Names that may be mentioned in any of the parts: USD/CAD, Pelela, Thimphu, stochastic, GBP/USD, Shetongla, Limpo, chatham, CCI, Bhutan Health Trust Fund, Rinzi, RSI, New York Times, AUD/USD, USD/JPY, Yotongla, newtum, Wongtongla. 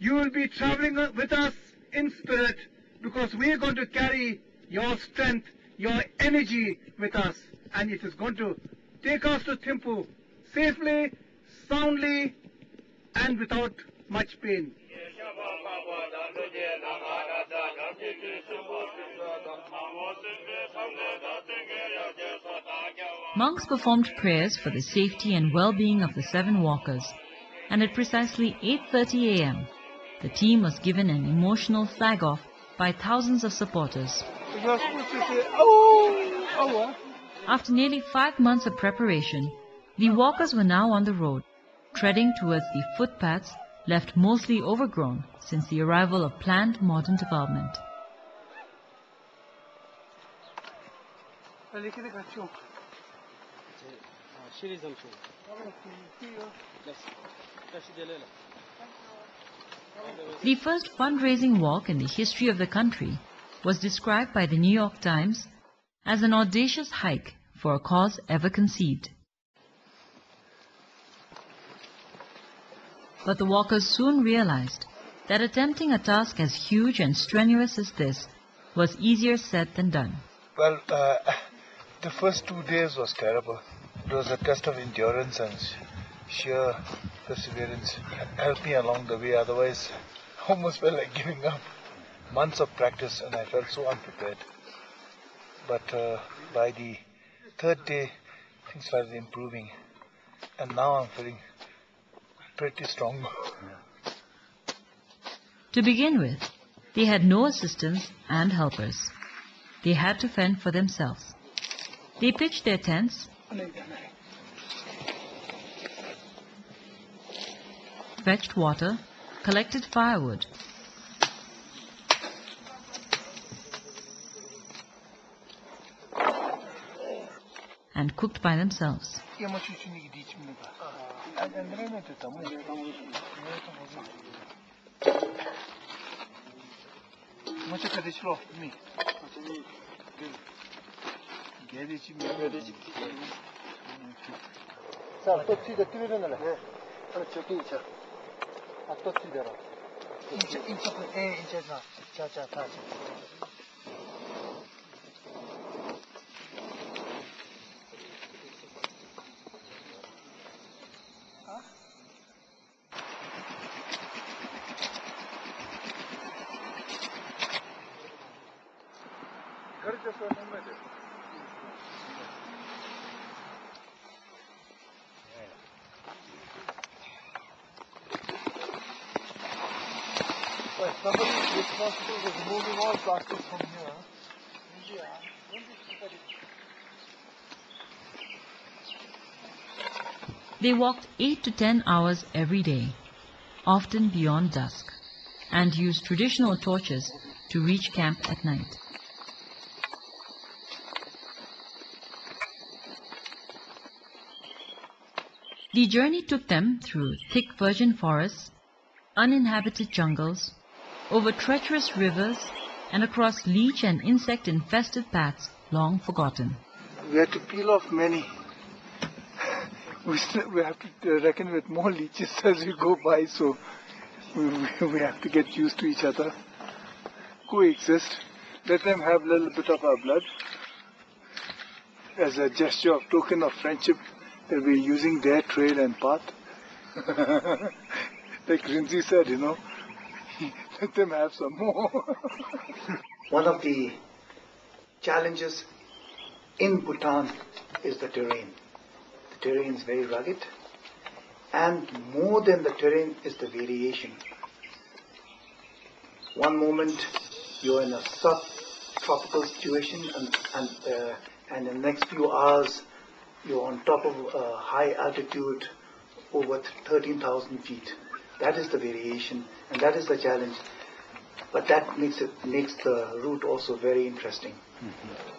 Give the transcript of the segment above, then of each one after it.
you will be traveling with us in spirit, because we are going to carry your strength, your energy with us, and it is going to take us to Thimphu safely, soundly, and without much pain. Monks performed prayers for the safety and well-being of the seven walkers, and at precisely 8:30 a.m., the team was given an emotional flag-off by thousands of supporters. After nearly 5 months of preparation, the walkers were now on the road, treading towards the footpaths left mostly overgrown since the arrival of planned modern development. The first fundraising walk in the history of the country was described by the New York Times as an audacious hike for a cause ever conceived. But the walkers soon realized that attempting a task as huge and strenuous as this was easier said than done. Well, the first 2 days was terrible. It was a test of endurance and sheer perseverance. Helped me along the way, otherwise I almost felt like giving up. Months of practice, and I felt so unprepared. But by the third day, things started improving, and now I'm feeling pretty strong. To begin with, they had no assistants and helpers. They had to fend for themselves. They pitched their tents, fetched water, collected firewood, and cooked by themselves. Somebody responsible was moving all boxes from here. They walked 8 to 10 hours every day, often beyond dusk, and used traditional torches to reach camp at night. The journey took them through thick virgin forests, uninhabited jungles, over treacherous rivers, and across leech and insect-infested paths long forgotten. We had to peel off many. We have to reckon with more leeches as we go by, so we have to get used to each other, coexist, let them have a little bit of our blood. As a gesture of token of friendship, that we're using their trail and path. Like Rinzi said, you know, let them have some more. One of the challenges in Bhutan is the terrain. The terrain is very rugged, and more than the terrain is the variation. One moment you're in a subtropical situation, and in the next few hours you're on top of a high altitude over 13,000 feet. That is the variation, and that is the challenge. But that makes the route also very interesting. Mm-hmm.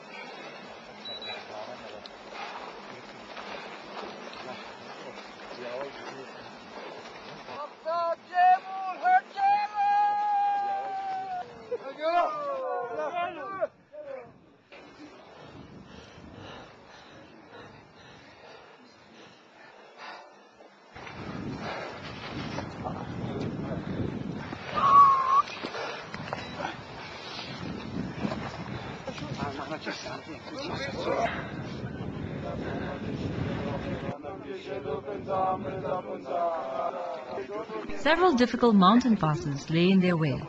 Several difficult mountain passes lay in their way,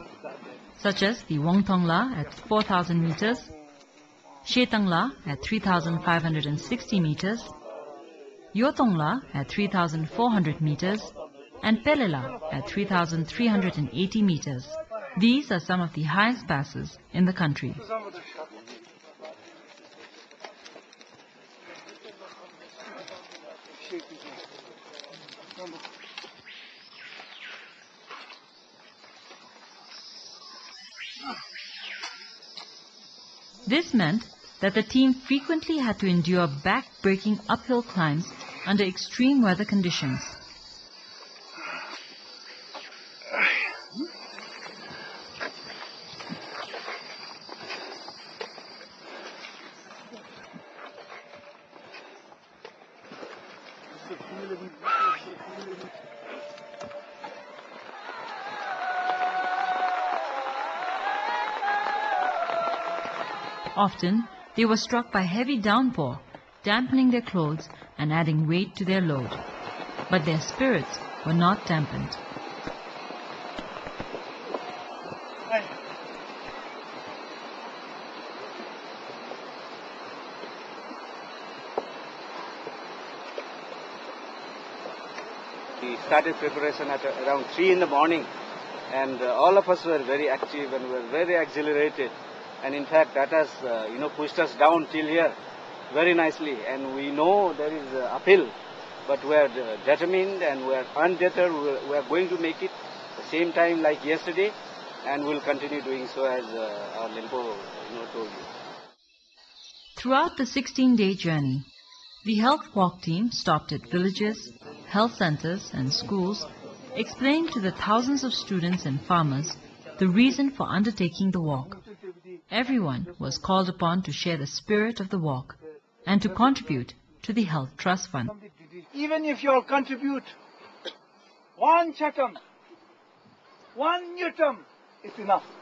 such as the Wongtongla at 4,000 meters, Shetongla at 3,560 meters, Yotongla at 3,400 meters, and Pelela at 3,380 meters. These are some of the highest passes in the country. This meant that the team frequently had to endure back-breaking uphill climbs under extreme weather conditions. Often, they were struck by heavy downpour, dampening their clothes and adding weight to their load. But their spirits were not dampened. We started preparation at around 3 in the morning, and all of us were very active and were very exhilarated. And in fact, that has pushed us down till here very nicely. And we know there is uphill, but we are determined and we are undeterred. We are going to make it the same time like yesterday, and we'll continue doing so, as our Limpo told you. Throughout the 16-day journey, the health walk team stopped at villages, health centers and schools, explained to the thousands of students and farmers the reason for undertaking the walk. Everyone was called upon to share the spirit of the walk and to contribute to the Health Trust Fund. Even if you all contribute 1 chatham, 1 newtum, it's enough.